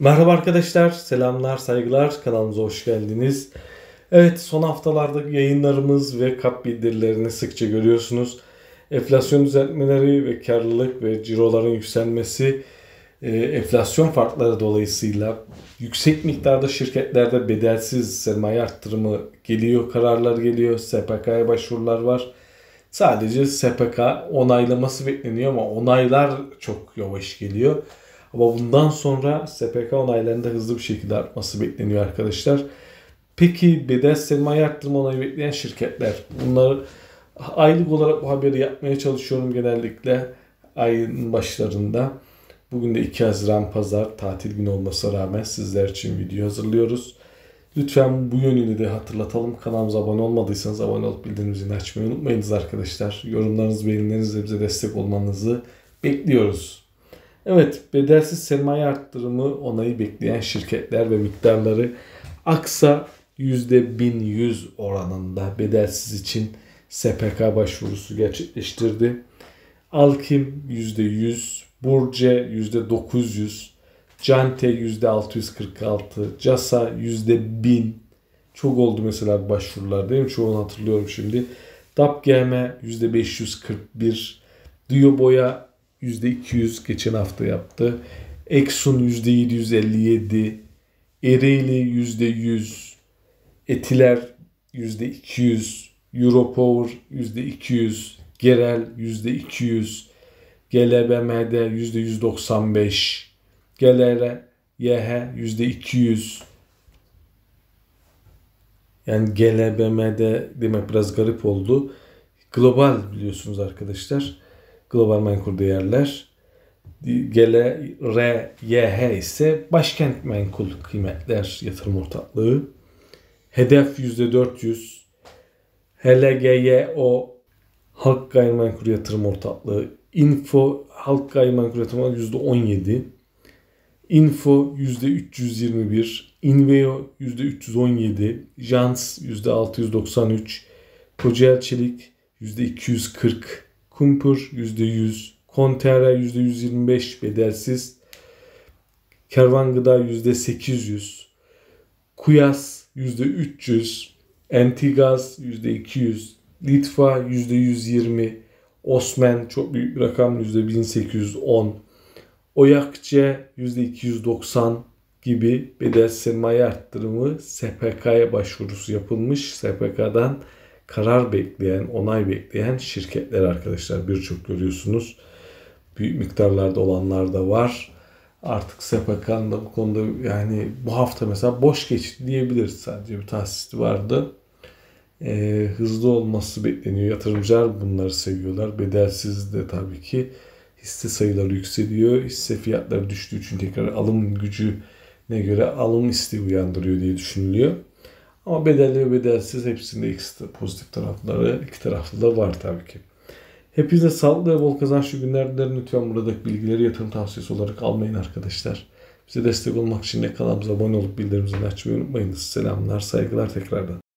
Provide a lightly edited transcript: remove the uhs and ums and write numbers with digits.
Merhaba arkadaşlar, selamlar, saygılar, kanalımıza hoş geldiniz. Evet, son haftalarda yayınlarımız ve kap bildirilerini sıkça görüyorsunuz. Enflasyon düzeltmeleri ve karlılık ve ciroların yükselmesi, enflasyon farkları dolayısıyla yüksek miktarda şirketlerde bedelsiz sermaye artırımı geliyor, kararlar geliyor, SPK'ya başvurular var. Sadece SPK onaylaması bekleniyor ama onaylar çok yavaş geliyor. Ama bundan sonra SPK onaylarında hızlı bir şekilde artması bekleniyor arkadaşlar. Peki bedelsiz sermaye artırma onayı bekleyen şirketler. Bunları aylık olarak bu haberi yapmaya çalışıyorum genellikle ayın başlarında. Bugün de 2 Haziran Pazar tatil günü olmasına rağmen sizler için video hazırlıyoruz. Lütfen bu yönünü de hatırlatalım. Kanalımıza abone olmadıysanız abone olup bildirim zilini açmayı unutmayınız arkadaşlar. Yorumlarınız, beğenilerinizle bize destek olmanızı bekliyoruz. Evet, bedelsiz sermaye artırımı onayı bekleyen şirketler ve miktarları. Aksa %1100 oranında bedelsiz için SPK başvurusu gerçekleştirdi. Alkim %100, Burca %900, Cante %646, Casa %1000. Çok oldu mesela başvurular değil mi? Çoğunu hatırlıyorum şimdi. DAPGM %541, Diyo Boya %200 geçen hafta yaptı. Eksun %757, Ereğli %100, Etiler %200, Europower %200, Gerel %200, GELBEMD %195, GELERE YH %200. Yani GELBMD demek biraz garip oldu. Global biliyorsunuz arkadaşlar. Global menkul değerler. GELERE YH ise başkent menkul kıymetler yatırım ortaklığı. Hedef %400. HLGYO halk gayrimenkul yatırım ortaklığı. Info halk gayrimenkul yatırım ortaklığı %17. Info %321. İnveo %317. Jans %693. Koca Elçelik %240. Kumtur %100, Kontera %125 bedelsiz, Kervan Gıda %800, Kuyas %300, Antigaz %200, Litfa %120, Osman çok büyük bir rakam %1810, Oyakçe %290 gibi bedelsiz sermaye arttırımı SPK'ya başvurusu yapılmış. SPK'dan karar bekleyen, onay bekleyen şirketler arkadaşlar birçok görüyorsunuz. Büyük miktarlarda olanlar da var. Artık SPK'nın da bu konuda yani bu hafta mesela boş geçti diyebiliriz. Sadece bir tahsisi vardı. Hızlı olması bekleniyor. Yatırımcılar bunları seviyorlar. Bedelsiz de tabii ki hisse sayıları yükseliyor. Hisse fiyatları düştüğü için tekrar alım gücüne göre alım isteği uyandırıyor diye düşünülüyor. Ama bedelli ve bedelsiz hepsinde pozitif tarafları, iki taraflı da var tabii ki. Hepinize sağlıklı ve bol kazançlı günler dilerim. Lütfen buradaki bilgileri yatırım tavsiyesi olarak almayın arkadaşlar. Bize destek olmak için de kanalımıza abone olup bildirim zilini açmayı unutmayınız. Selamlar, saygılar tekrardan.